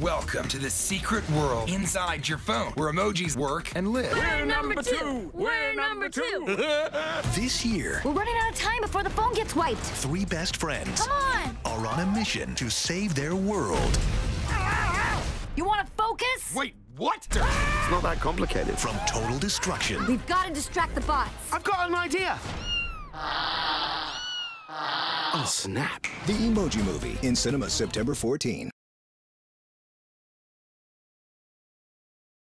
Welcome to the secret world inside your phone, where emojis work and live. We're number two! We're number two! This year... we're running out of time before the phone gets wiped. Three best friends... come on! ...are on a mission to save their world. You want to focus? Wait, what? It's not that complicated. From total destruction. We've got to distract the bots. I've got an idea! Oh, snap. The Emoji Movie, in cinemas September 14.